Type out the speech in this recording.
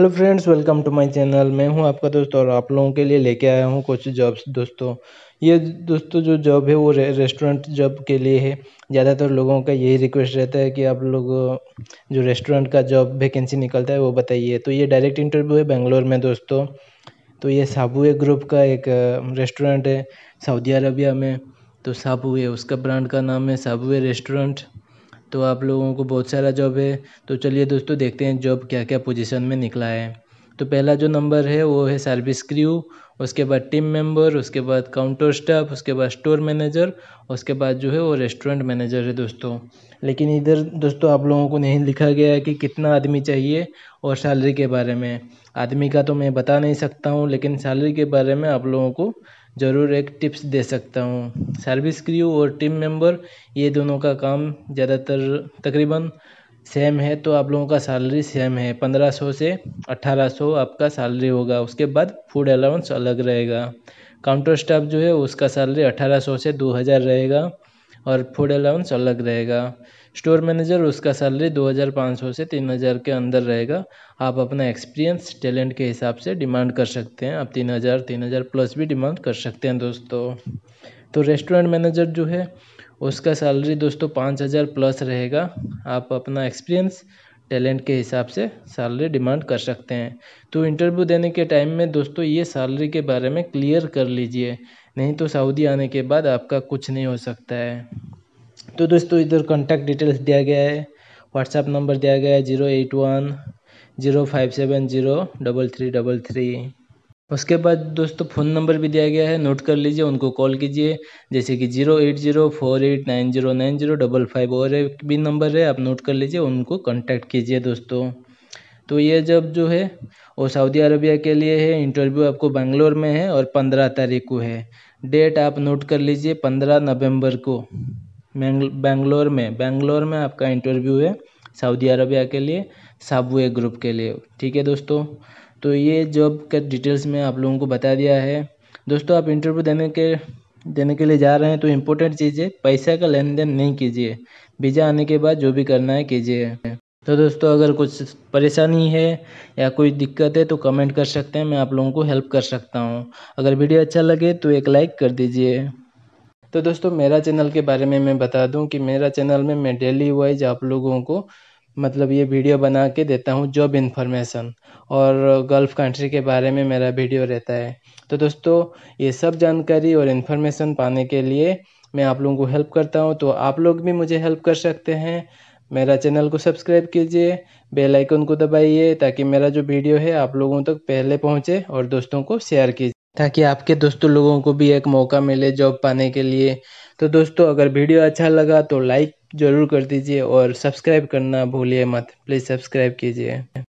Hello friends, welcome to my channel. मैं हूं आपका दोस्त और आप लोगों के लिए लेके आया हूं कुछ जॉब्स। दोस्तों ये दोस्तों जो जॉब है वो रेस्टोरेंट जॉब के लिए है। ज़्यादातर लोगों का यही रिक्वेस्ट रहता है कि आप लोग जो रेस्टोरेंट का जॉब वैकेंसी निकलता है वो बताइए। तो ये डायरेक्ट इंटरव्यू है बेंगलोर में दोस्तों। तो ये सबवे ग्रुप का एक रेस्टोरेंट है सऊदी अरबिया में। तो सबवे, उसका ब्रांड का नाम है सबवे रेस्टोरेंट। तो आप लोगों को बहुत सारा जॉब है। तो चलिए दोस्तों देखते हैं जॉब क्या क्या पोजीशन में निकला है। तो पहला जो नंबर है वो है सर्विस क्रू, उसके बाद टीम मेंबर, उसके बाद काउंटर स्टाफ, उसके बाद स्टोर मैनेजर, उसके बाद जो है वो रेस्टोरेंट मैनेजर है दोस्तों। लेकिन इधर दोस्तों आप लोगों को नहीं लिखा गया है कि कितना आदमी चाहिए और सैलरी के बारे में। आदमी का तो मैं बता नहीं सकता हूँ, लेकिन सैलरी के बारे में आप लोगों को ज़रूर एक टिप्स दे सकता हूँ। सर्विस क्रू और टीम मेंबर, ये दोनों का काम ज़्यादातर तकरीबन सेम है। तो आप लोगों का सैलरी सेम है, 1500 से 1800 आपका सैलरी होगा। उसके बाद फूड अलाउंस अलग रहेगा। काउंटर स्टाफ जो है उसका सैलरी 1800 से 2000 रहेगा और फूड अलाउंस अलग रहेगा। स्टोर मैनेजर, उसका सैलरी 2500 से 3000 के अंदर रहेगा। आप अपना एक्सपीरियंस, टैलेंट के हिसाब से डिमांड कर सकते हैं। आप 3000 प्लस भी डिमांड कर सकते हैं दोस्तों। तो रेस्टोरेंट मैनेजर जो है उसका सैलरी दोस्तों 5000 प्लस रहेगा। आप अपना एक्सपीरियंस, टैलेंट के हिसाब से सैलरी डिमांड कर सकते हैं। तो इंटरव्यू देने के टाइम में दोस्तों ये सैलरी के बारे में क्लियर कर लीजिए, नहीं तो सऊदी आने के बाद आपका कुछ नहीं हो सकता है। तो दोस्तों इधर कॉन्टैक्ट डिटेल्स दिया गया है, व्हाट्सएप नंबर दिया गया है 08105703333। उसके बाद दोस्तों फ़ोन नंबर भी दिया गया है, नोट कर लीजिए, उनको कॉल कीजिए। जैसे कि 08048909055 और एक भी नंबर है, आप नोट कर लीजिए, उनको कॉन्टैक्ट कीजिए दोस्तों। तो ये जॉब जो है वो सऊदी अरबिया के लिए है। इंटरव्यू आपको बेंगलोर में है और 15 तारीख को है। डेट आप नोट कर लीजिए, 15 नवंबर को बेंगलोर में आपका इंटरव्यू है सऊदी अरबिया के लिए, सबवे ग्रुप के लिए। ठीक है दोस्तों, तो ये जॉब का डिटेल्स में आप लोगों को बता दिया है। दोस्तों आप इंटरव्यू देने के लिए जा रहे हैं तो इम्पोर्टेंट चीज़ है, पैसा का लेन देन नहीं कीजिए। वीज़ा आने के बाद जो भी करना है कीजिए। तो दोस्तों अगर कुछ परेशानी है या कोई दिक्कत है तो कमेंट कर सकते हैं, मैं आप लोगों को हेल्प कर सकता हूँ। अगर वीडियो अच्छा लगे तो एक लाइक कर दीजिए। तो दोस्तों मेरा चैनल के बारे में मैं बता दूं कि मेरा चैनल में मैं डेली वाइज आप लोगों को मतलब ये वीडियो बना के देता हूं, जॉब इन्फॉर्मेशन और गल्फ़ कंट्री के बारे में मेरा वीडियो रहता है। तो दोस्तों ये सब जानकारी और इन्फॉर्मेशन पाने के लिए मैं आप लोगों को हेल्प करता हूं। तो आप लोग भी मुझे हेल्प कर सकते हैं। मेरा चैनल को सब्सक्राइब कीजिए, बेल आइकन को दबाइए ताकि मेरा जो वीडियो है आप लोगों तक पहले पहुँचे, और दोस्तों को शेयर कीजिए ताकि आपके दोस्तों लोगों को भी एक मौका मिले जॉब पाने के लिए। तो दोस्तों अगर वीडियो अच्छा लगा तो लाइक ज़रूर कर दीजिए और सब्सक्राइब करना भूलिए मत, प्लीज़ सब्सक्राइब कीजिए।